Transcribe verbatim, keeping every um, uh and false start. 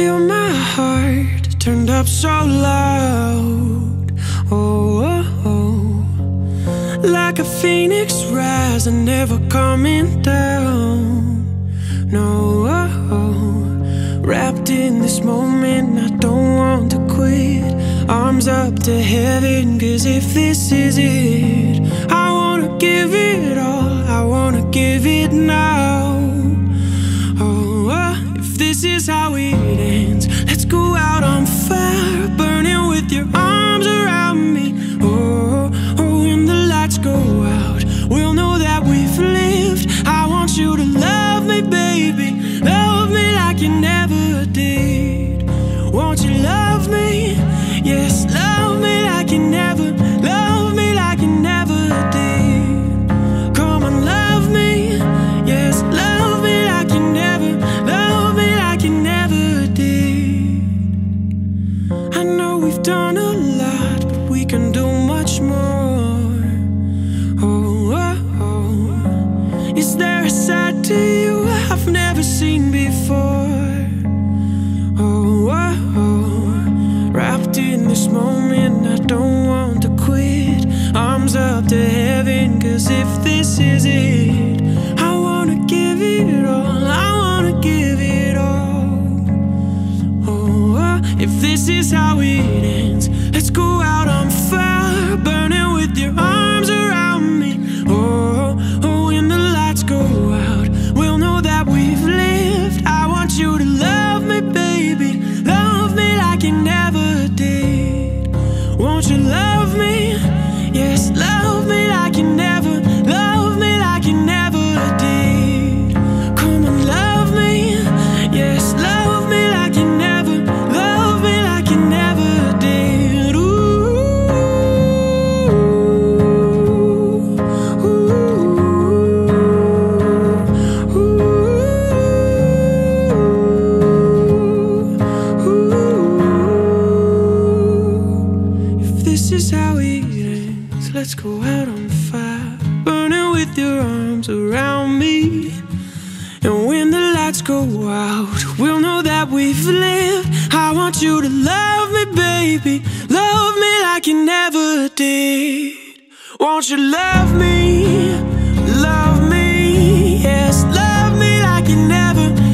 feel my heart turned up so loud. Oh, oh, oh. Like a phoenix rising, never coming down. No, oh, oh. Wrapped in this moment, I don't want to quit. Arms up to heaven, cause if this is it, I wanna give it all, I wanna give it now. Oh, oh, if this is how it ends, let's go out on fire, burning with your arms around me. Oh, oh, when the lights go out, we'll know that we've lived. I want you to love me, baby, love me like you never did. Won't you love me? Yes, love me like you never, love me like you never did. Come on, love me, yes, love me like you never, love me like you never did. I know we've done a lot, but we can do much more. Oh, oh, oh. Is there a side to you I've never seen before? Oh, oh, oh. Wrapped in this moment, I don't want to quit. Arms up to heaven, cause if this is it, I wanna give it all, I wanna give it all. Oh, uh, if this is how it ends, let's go out on fire, burning with your arms around me. Oh, oh, when the lights go out, we'll know that we've lived. I want you to love me, baby, love me like you never. Won't you love me? Yes, love me like you never, love me like you never did. Come and love me, yes, love me like you never, love me like you never did. Ooh, ooh, ooh, ooh, ooh. This is how it ends. Let's go out on fire, burning with your arms around me. And when the lights go out, we'll know that we've lived. I want you to love me, baby, love me like you never did. Won't you love me, love me, yes, love me like you never did.